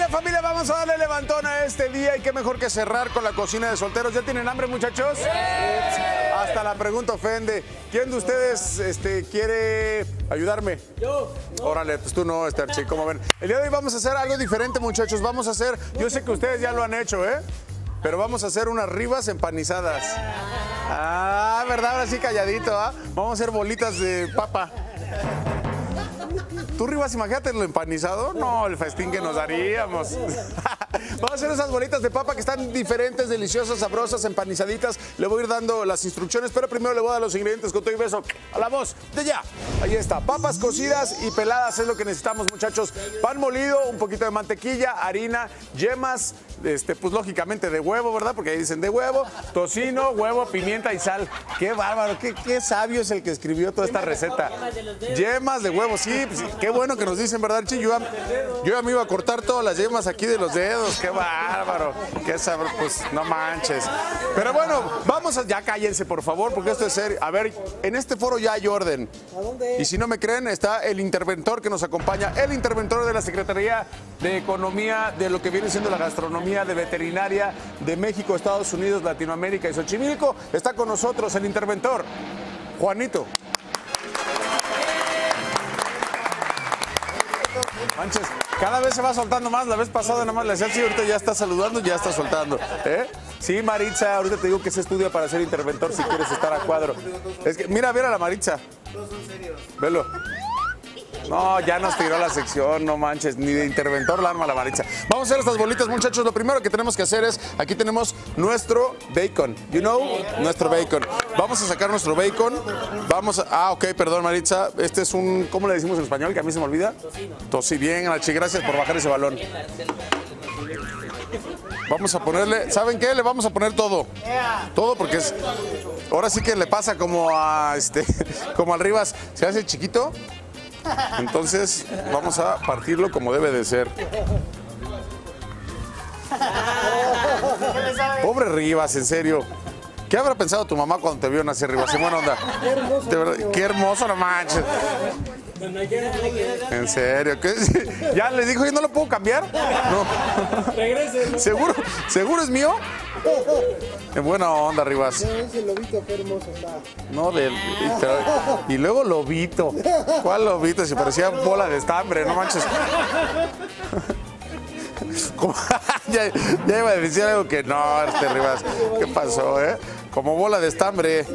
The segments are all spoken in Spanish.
Familia, familia, vamos a darle levantón a este día y qué mejor que cerrar con la cocina de solteros. ¿Ya tienen hambre, muchachos? ¡Sí! Hasta la pregunta ofende. ¿Quién de ustedes quiere ayudarme? Yo. No. Órale, pues tú no, Starchi, ¿cómo ven? El día de hoy vamos a hacer algo diferente, muchachos. Vamos a hacer, yo sé que ustedes ya lo han hecho, ¿eh? Pero vamos a hacer unas ribas empanizadas. Ah, ¿verdad? Ahora sí calladito, ¿ah? Vamos a hacer bolitas de papa. ¿Tú, Rivas, imagínate lo empanizado? No, el festín que nos daríamos. Vamos a hacer esas bolitas de papa que están diferentes, deliciosas, sabrosas, empanizaditas. Le voy a ir dando las instrucciones, pero primero le voy a dar los ingredientes con todo y beso. A la voz, de ya. Ahí está, papas cocidas y peladas es lo que necesitamos, muchachos. Pan molido, un poquito de mantequilla, harina, yemas, pues lógicamente de huevo, ¿verdad? Porque ahí dicen de huevo, tocino, huevo, pimienta y sal. Qué bárbaro, qué sabio es el que escribió toda esta receta. Yemas de huevo, sí, pues, qué bueno que nos dicen, ¿verdad, Chi? Yo ya me iba a cortar todas las yemas aquí de los dedos. ¡Qué bárbaro! ¡Qué sabor! Pues no manches. Pero bueno, vamos a... Ya cállense, por favor, porque esto es serio. A ver, en este foro ya hay orden. Y si no me creen, está el interventor que nos acompaña, el interventor de la Secretaría de Economía, de lo que viene siendo la gastronomía, de veterinaria de México, Estados Unidos, Latinoamérica y Xochimilco. Está con nosotros el interventor, Juanito. Manches, cada vez se va soltando más. La vez pasada nada más le decía así, ahorita ya está saludando, ya está soltando. ¿Eh? Sí, Maritza, ahorita te digo que se estudia para ser interventor si quieres estar a cuadro. Es que, mira, mira a la Maritza. Todos son serios. Velo. No, ya nos tiró la sección, no manches, ni de interventor la arma la Maritza. Vamos a hacer estas bolitas, muchachos. Lo primero que tenemos que hacer es, aquí tenemos nuestro bacon, you know, nuestro bacon. Vamos a sacar nuestro bacon, vamos a... Ah, ok, perdón, Maritza, este es un... ¿Cómo le decimos en español? Que a mí se me olvida. Tocino. Tosí, bien, Anachi, gracias por bajar ese balón. Vamos a ponerle, ¿saben qué? Le vamos a poner todo. Todo porque es... Ahora sí que le pasa como a como al Rivas, se hace chiquito. Entonces, vamos a partirlo como debe de ser. Pobre Rivas, en serio. ¿Qué habrá pensado tu mamá cuando te vio nacer, Rivas? En buena onda. Qué hermoso. De verdad, qué hermoso, no manches. En serio, ¿qué? Ya le dijo, yo no lo puedo cambiar. No. Regrese. ¿Seguro? ¿Seguro es mío? En buena onda, Rivas. Ese lobito qué hermoso está. No, y luego lobito. ¿Cuál lobito? Si parecía bola de estambre, no manches. Ya iba a decir algo que no, Rivas. ¿Qué pasó, eh? Como bola de estambre.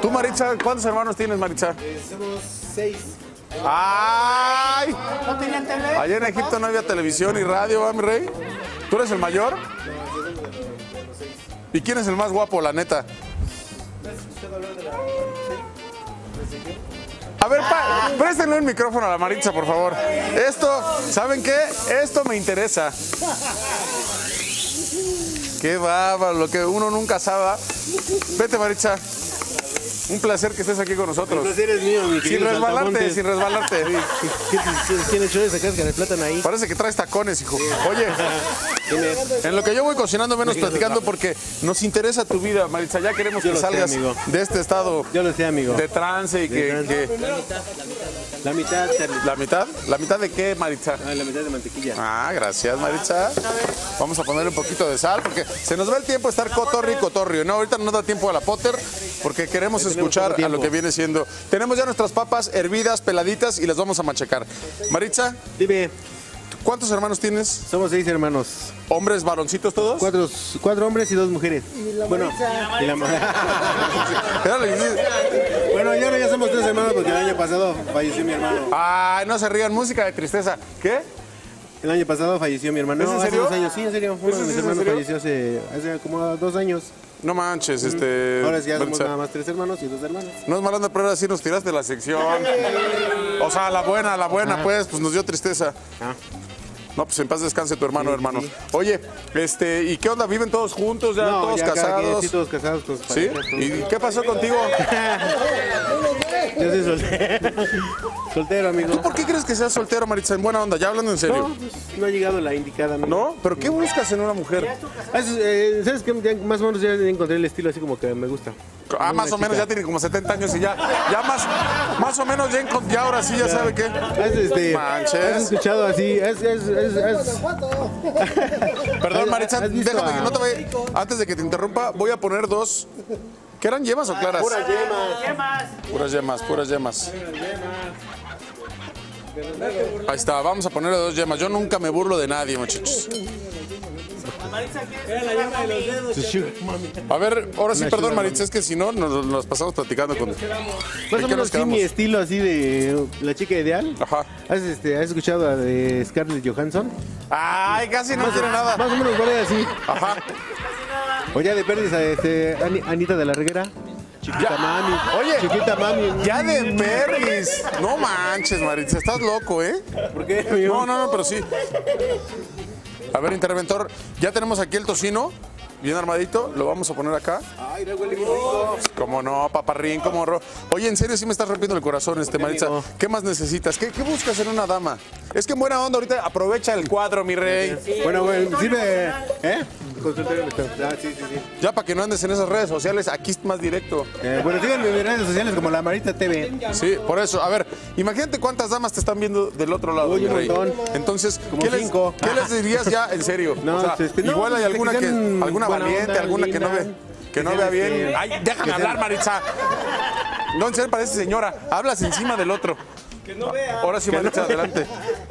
Tú, Maritza, ¿cuántos hermanos tienes, Maritza? Somos 6. ¡Ay! ¿No tenían tele? Allá en Egipto no había televisión y radio, ¿va, mi rey? ¿Tú eres el mayor? ¿Y quién es el más guapo, la neta? A ver, préstenle el micrófono a la Maritza, por favor. Esto, ¿saben qué? Esto me interesa. Qué bárbaro, lo que uno nunca sabe. Vete, Maritza. Un placer que estés aquí con nosotros. Un placer es mío, mi querido. Sin resbalarte, sin resbalarte. ¿Quién echó esa cáscara de plátano ahí? Parece que traes tacones, hijo. Oye, en lo que yo voy cocinando, menos platicando, porque nos interesa tu vida, Maritza. Ya queremos que salgas de este estado de trance y que... La mitad. ¿La mitad? ¿La mitad de qué, Maritza? La mitad de mantequilla. Ah, gracias, Maritza. Vamos a ponerle un poquito de sal, porque se nos va el tiempo de estar cotorri y cotorrio. No, ahorita no da tiempo a la Potter, porque queremos escuchar a lo que viene siendo. Tenemos ya nuestras papas hervidas, peladitas, y las vamos a machacar. Maritza, dime, ¿cuántos hermanos tienes? Somos 6 hermanos. ¿Hombres, varoncitos todos? 4 hombres y 2 mujeres. Y la Maritza. Y la bueno, y ahora ya somos 3 hermanos porque el año pasado falleció mi hermano. Ay, no se rían, música de tristeza. ¿Qué? El año pasado falleció mi hermano. ¿Es en serio? Hace 2 años, sí, en serio. Uno de mis hermanos falleció hace como 2 años. No manches, Ahora sí ya somos nada más 3 hermanos y 2 hermanas. No es malando, pero ahora sí nos tiraste la sección. O sea, la buena, ajá, pues nos dio tristeza. Ah. No, pues en paz descanse tu hermano, sí, hermano. Sí. Oye, ¿y qué onda? ¿Viven todos juntos? ¿Ya todos casados? Sí, todos casados. ¿Sí? ¿Y qué pasó contigo? Yo soy soltero. Soltero, amigo. ¿Tú por qué crees que seas soltero, Maritza? En buena onda, ya hablando en serio. No, pues, no ha llegado la indicada, amigo. ¿No? ¿Pero qué buscas en una mujer? ¿Sabes qué? Más o menos ya encontré el estilo así como que me gusta. Ah, más o menos ya tiene como 70 años y ya. Ya más o menos ya encontré. Ahora sí, ya sabe qué. Manches. Has escuchado así. Perdón, Maritza, déjame que no te vaya. Antes de que te interrumpa, voy a poner dos. ¿Qué eran, yemas o claras? Puras yemas. Puras yemas, puras yemas. Ahí está, vamos a ponerle dos yemas. Yo nunca me burlo de nadie, muchachos. Maritza, ¿quieres la yema de los dedos? A ver, ahora sí, perdón, Maritza, es que si no, nos pasamos platicando con... Más o menos sí, mi estilo así de la chica ideal. Ajá. ¿Has escuchado a de Scarlett Johansson? Ay, casi no tiene nada. Más o menos vale así. Ajá. O ya de perdiz a Anita de la Reguera. Chiquita mami. Oye, chiquita mami. Ya de perdiz. No manches, Maritza, estás loco, ¿eh? ¿Por qué? No, no, no, pero sí. A ver, interventor, ya tenemos aquí el tocino, bien armadito, lo vamos a poner acá. Ay, no huele bien rico. Como no, paparrín, como ro. Oye, en serio, sí me estás rompiendo el corazón, Maritza. Amigo. ¿Qué más necesitas? ¿Qué buscas en una dama? Es que en buena onda, ahorita aprovecha el cuadro, mi rey. Sí, bueno, güey, sí me... ¿Eh? Ah, sí, sí, sí. Ya para que no andes en esas redes sociales, aquí es más directo. Bueno, síganme en redes sociales como la Maritza TV. Sí, por eso. A ver, imagínate cuántas damas te están viendo del otro lado. Uy, un montón. Entonces, como cinco. ¿Qué les dirías ya en serio? No, o sea, igual hay alguna que alguna valiente, onda, alguna linda, que no vea bien. Ay, déjame hablar, Maritza. No, en serio, parece señora. Hablas encima del otro. Que no vea. Ahora sí, Maritza, adelante.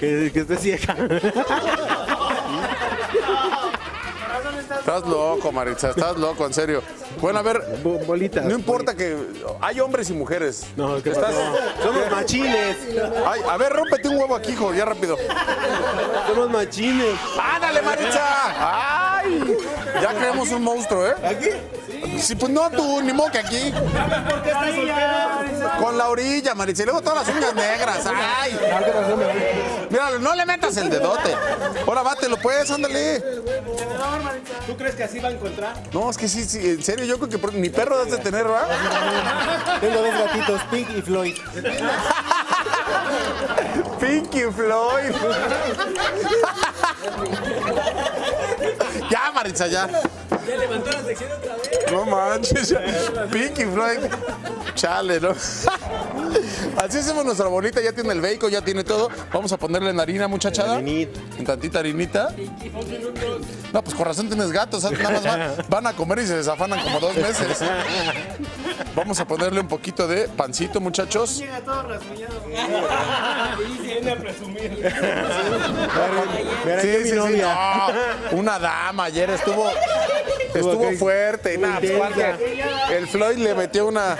Que esté ciega. Estás loco, Maritza, estás loco, en serio. Bueno, a ver, bolitas, no importa que... Hay hombres y mujeres. No, que estás... Somos machines. Ay, a ver, rómpete un huevo aquí, hijo, ya rápido. Somos machines. ¡Ándale, Maritza! ¡Ay! Ya creamos un monstruo, ¿eh? ¿Aquí? Sí, pues no tú, ni moque aquí. Con la orilla, Maritza, y luego todas las uñas negras. ¡Ay! Míralo, no le metas el dedote. Ahora, bátelo, pues, ándale. ¿Tú crees que así va a encontrar? No, es que sí, en serio, yo creo que mi perro debe de tener, ¿verdad? Tengo dos gatitos, Pink y Floyd. Pink y Floyd. Ya, Maritza, ya. Ya levantó la sección otra vez. No manches, Pink y Floyd. Chale, ¿no? Así hacemos nuestra bolita, ya tiene el bacon, ya tiene todo. Vamos a ponerle en harina, muchachada. En tantita harinita. No, pues con razón tienes gatos, nada más van a comer y se desafanan como 2 meses. Vamos a ponerle un poquito de pancito, muchachos. Llega todo rasguñado. Y se viene a presumir. Sí, sí, sí. No, una dama ayer estuvo fuerte. Nada, el Floyd le metió una...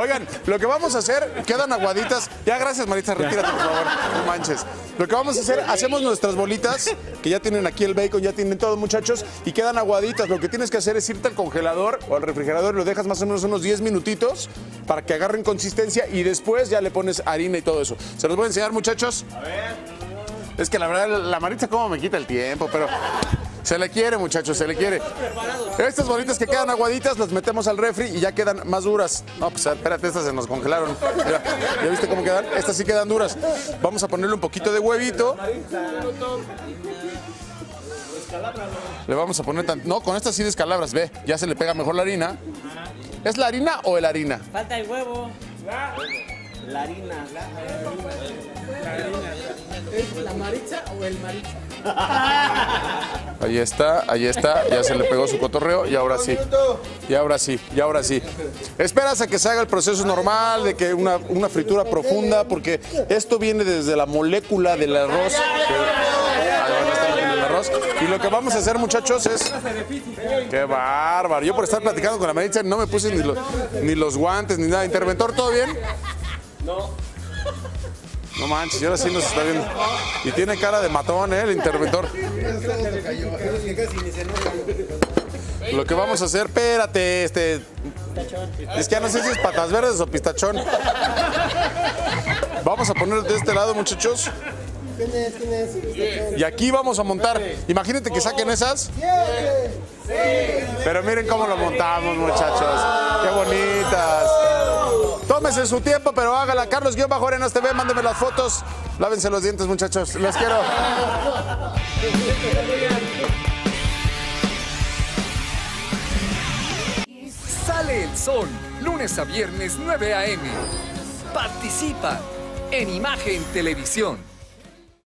Oigan, lo que vamos a hacer, quedan aguaditas. Ya, gracias, Maritza, retírate, por favor. No manches. Lo que vamos a hacer, hacemos nuestras bolitas, que ya tienen aquí el bacon, ya tienen todo, muchachos, y quedan aguaditas. Lo que tienes que hacer es irte al congelador o al refrigerador, lo dejas más o menos unos 10 minutitos para que agarren consistencia y después ya le pones harina y todo eso. Se los voy a enseñar, muchachos. A ver. Es que la verdad, la Maritza como me quita el tiempo, pero... Se le quiere, muchachos, se le quiere. Estas bolitas que quedan aguaditas las metemos al refri y ya quedan más duras. No, pues espérate, estas se nos congelaron. Mira, ¿ya viste cómo quedan? Estas sí quedan duras. Vamos a ponerle un poquito de huevito. Le vamos a poner... No, con estas sí descalabras, ve. Ya se le pega mejor la harina. ¿Es la harina o el harina? Falta el huevo. La harina. La harina. ¿Es la Maritza o el Maritza? Ahí está, ya se le pegó su cotorreo y ahora sí, y ahora sí, y ahora sí. Esperas a que se haga el proceso normal, de que una fritura profunda, porque esto viene desde la molécula del arroz. Y lo que vamos a hacer, muchachos, es... ¡Qué bárbaro! Yo por estar platicando con la Maritza no me puse ni los guantes, ni nada. Interventor, ¿todo bien? No. No manches, y ahora sí nos está viendo. Y tiene cara de matón, ¿eh? El interventor. Lo que vamos a hacer, espérate, Es que ya no sé si es patas verdes o pistachón. Vamos a poner de este lado, muchachos. Y aquí vamos a montar. Imagínate que saquen esas. Pero miren cómo lo montamos, muchachos. ¡Qué bonitas! Tómese su tiempo, pero hágala. Carlos_Arenas TV, mándenme las fotos. Lávense los dientes, muchachos. Los quiero. Sale el Sol, lunes a viernes, 9 a.m. Participa en Imagen Televisión.